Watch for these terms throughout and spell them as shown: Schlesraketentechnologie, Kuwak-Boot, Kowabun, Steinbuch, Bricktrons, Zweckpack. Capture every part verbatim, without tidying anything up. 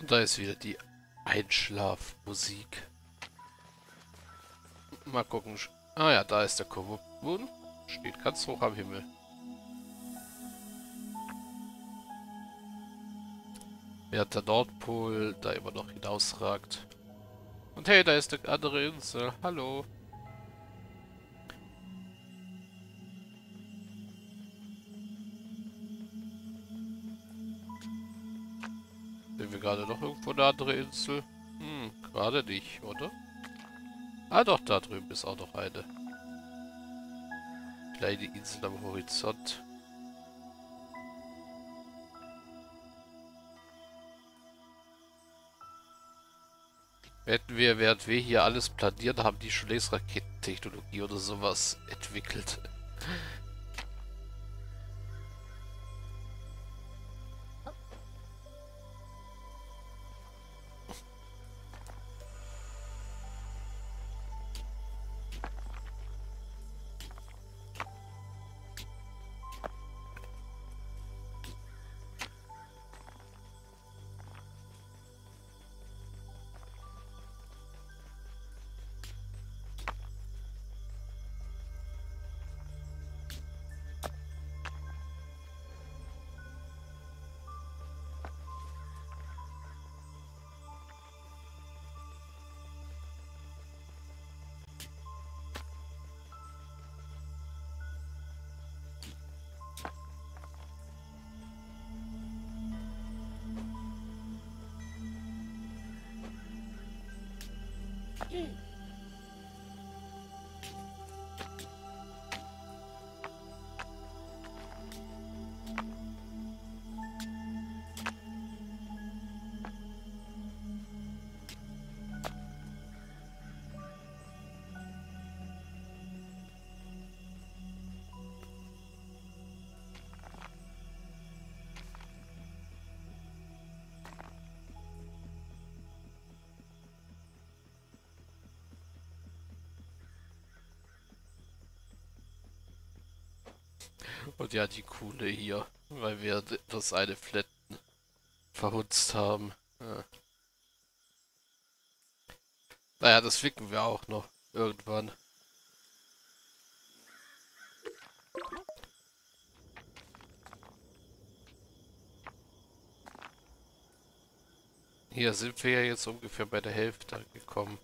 Und da ist wieder die Einschlafmusik. Mal gucken. Ah ja, da ist der Kowabun. Steht ganz hoch am Himmel. Während der Nordpol da immer noch hinausragt. Und hey, da ist eine andere Insel. Hallo. Sind wir gerade noch irgendwo eine andere Insel? Hm, gerade nicht, oder? Ah doch, da drüben ist auch noch eine. Kleine Insel am Horizont. Hätten wir, während wir hier alles planieren, haben die Schlesraketentechnologie oder sowas entwickelt. Und ja, die Kuhle hier, weil wir das eine Fletten verhunzt haben. Ja. Naja, das ficken wir auch noch irgendwann. Hier sind wir ja jetzt ungefähr bei der Hälfte angekommen.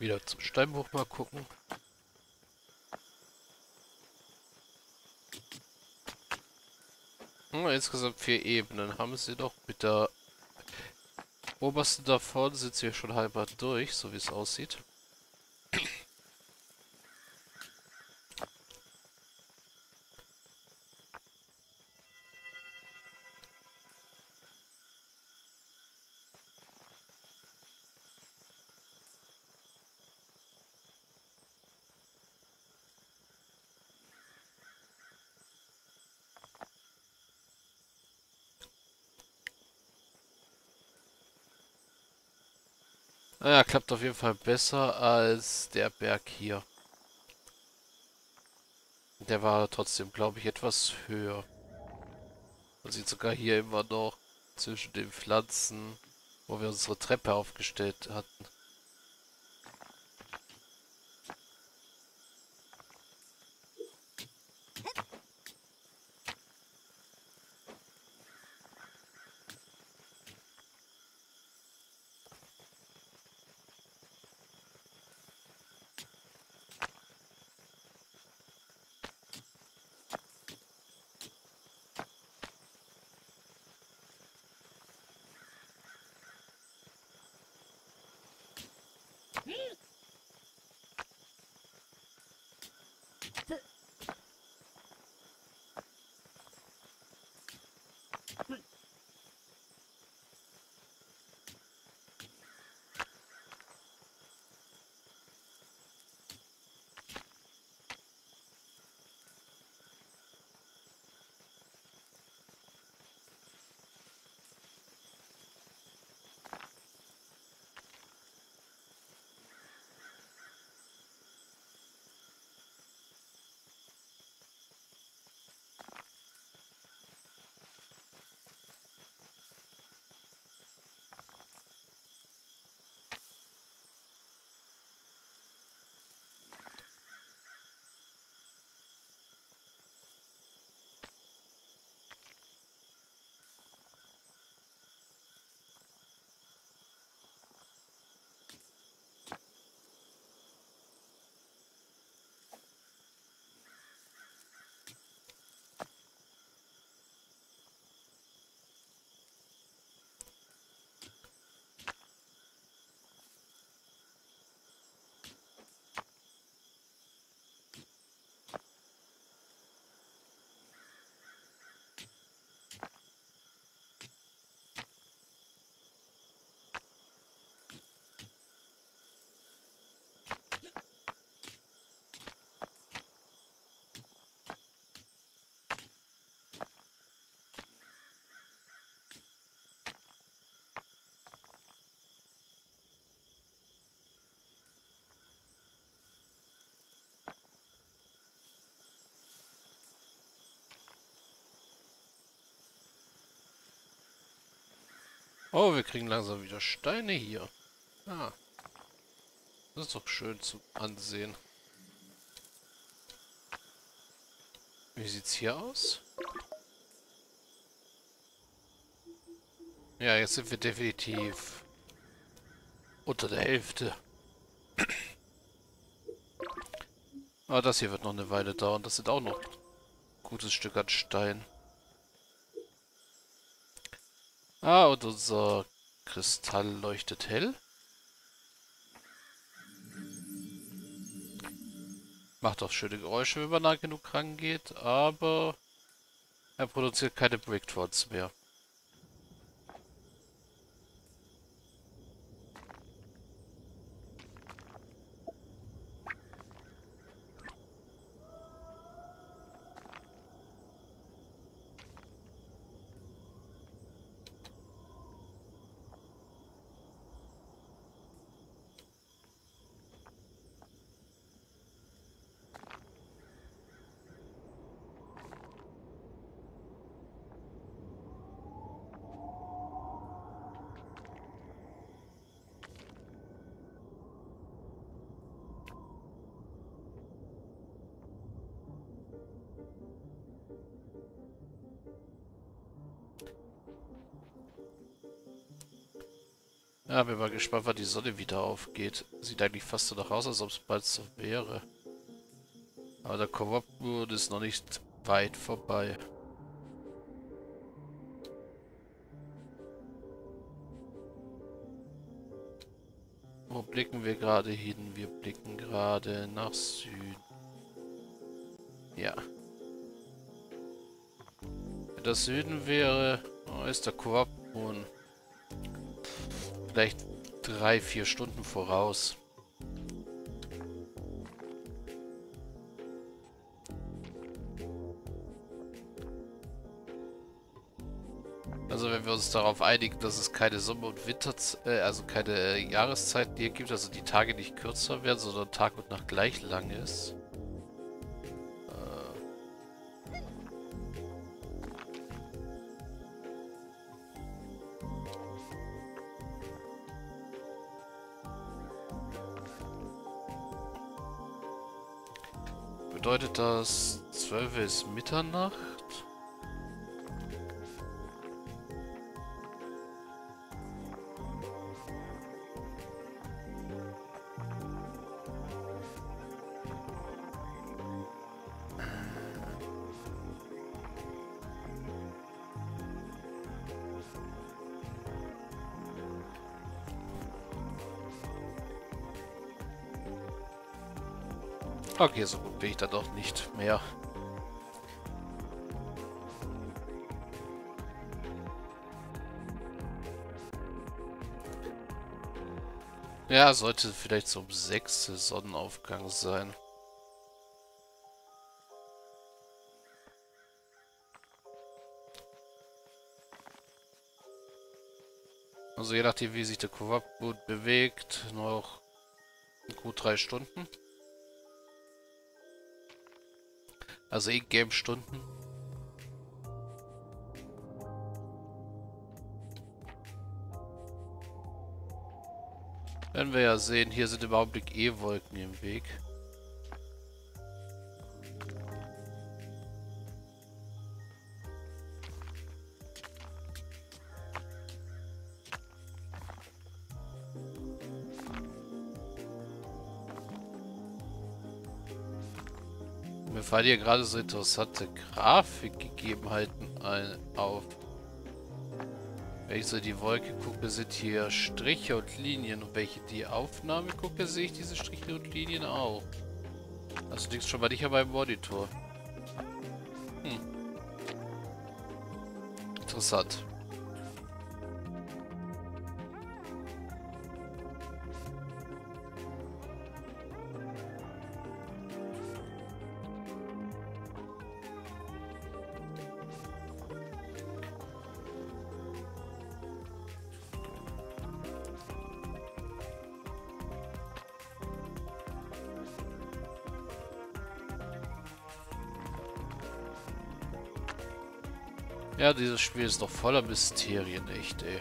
Wieder zum Steinbuch mal gucken. Insgesamt vier Ebenen haben sie doch mit der obersten davon sind wir schon halber durch, so wie es aussieht. Naja, klappt auf jeden Fall besser als der Berg hier. Der war trotzdem, glaube ich, etwas höher. Man sieht sogar hier immer noch zwischen den Pflanzen, wo wir unsere Treppe aufgestellt hatten. Oh, wir kriegen langsam wieder Steine hier. Ah. Das ist doch schön zum Ansehen. Wie sieht's hier aus? Ja, jetzt sind wir definitiv unter der Hälfte. Aber das hier wird noch eine Weile dauern. Das sind auch noch ein gutes Stück an Stein. Ah, und unser Kristall leuchtet hell. Macht auch schöne Geräusche, wenn man nah genug rangeht, aber er produziert keine Bricktrons mehr. Ja, bin mal gespannt, wann die Sonne wieder aufgeht. Sieht eigentlich fast so nach aus, als ob es bald so wäre. Aber der Kuwak-Boot ist noch nicht weit vorbei. Wo blicken wir gerade hin? Wir blicken gerade nach Süden. Ja. Wenn das Süden wäre, oh, ist der Kowabun vielleicht drei, vier Stunden voraus. Also wenn wir uns darauf einigen, dass es keine Sommer- und Winter, äh, also keine äh, Jahreszeiten hier gibt, also die Tage nicht kürzer werden, sondern Tag und Nacht gleich lang ist. Äh Bedeutet das, zwölf ist Mitternacht? Okay, so gut bin ich dann doch nicht mehr. Ja, sollte vielleicht so um sechs Sonnenaufgang sein. Also je nachdem, wie sich der Kuwak-Boot bewegt, noch gut drei Stunden. Also in-game Stunden. Werden wir ja sehen, hier sind im Augenblick eh Wolken im Weg. Mir fallen hier gerade so interessante Grafikgegebenheiten ein, auf. Wenn ich so in die Wolke gucke, sind hier Striche und Linien. Und wenn ich in die Aufnahme gucke, sehe ich diese Striche und Linien auch. Also liegt schon mal nicht an meinem Monitor. Hm. Interessant. Ja, dieses Spiel ist doch voller Mysterien, echt, ey.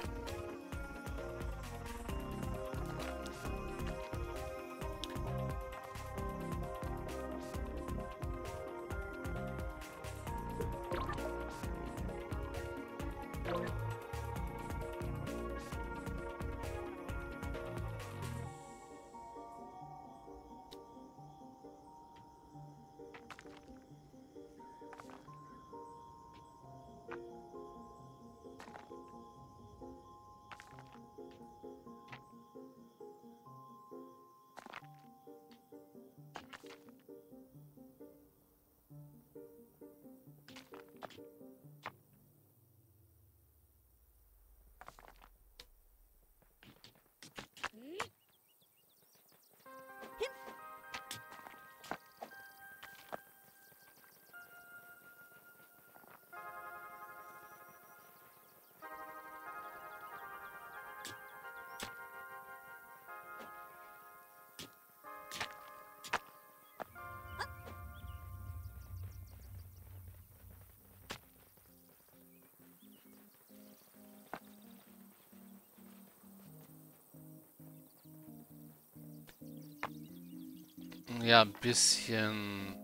Ja, ein bisschen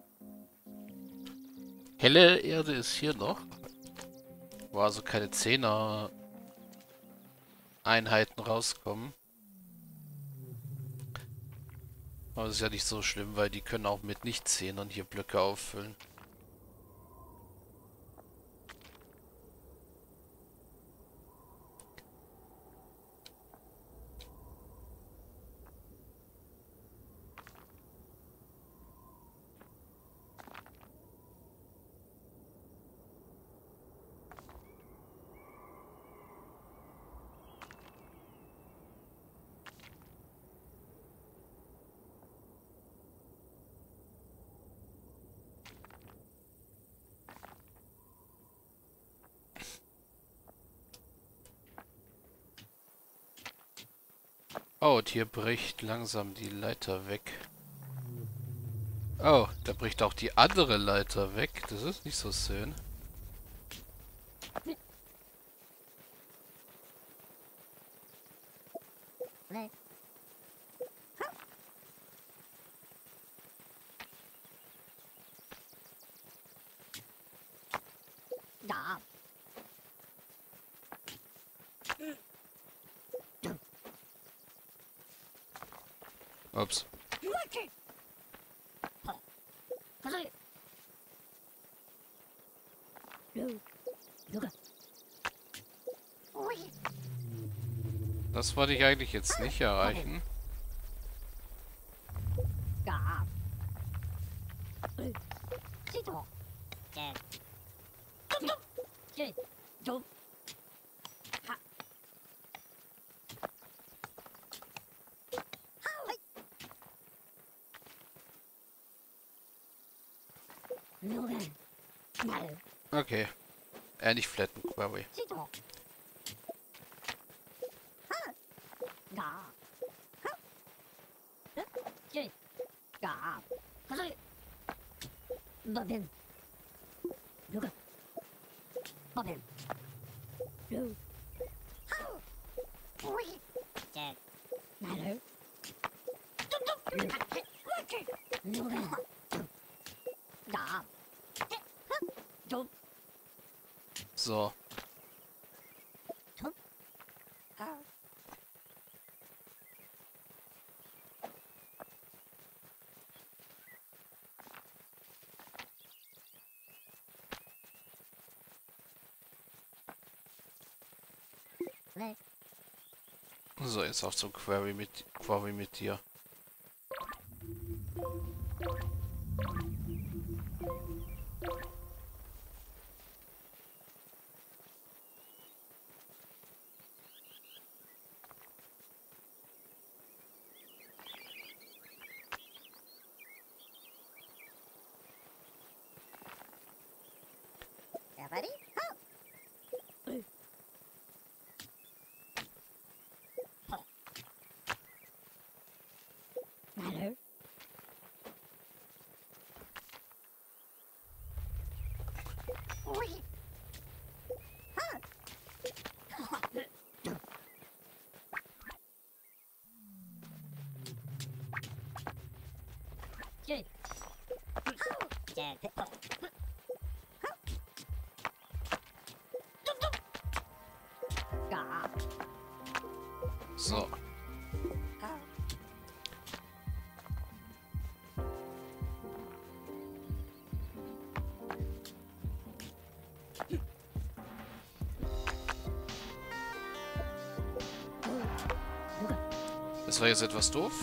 helle Erde ist hier noch. War also keine Zehner Einheiten rauskommen. Aber es ist ja nicht so schlimm, weil die können auch mit nicht Zehnern hier Blöcke auffüllen. Oh, und hier bricht langsam die Leiter weg. Oh, da bricht auch die andere Leiter weg. Das ist nicht so schön. Da. Ups. Das wollte ich eigentlich jetzt nicht erreichen. Okay. Äh, nicht flatten, Query. So. So, jetzt auf zum Quarry mit Quarry mit dir. So. Das war jetzt etwas doof.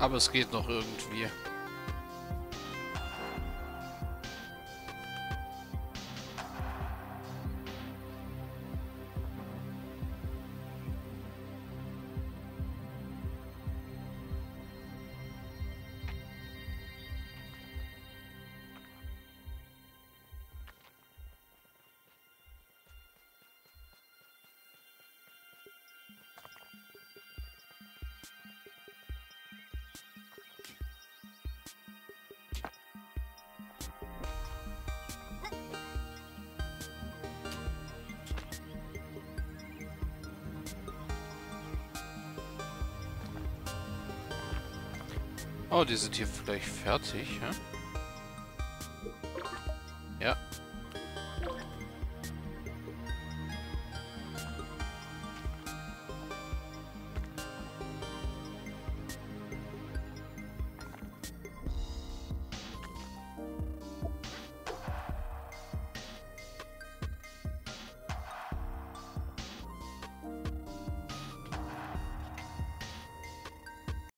Aber es geht noch irgendwie. Oh, die sind hier vielleicht fertig, ja? Ja.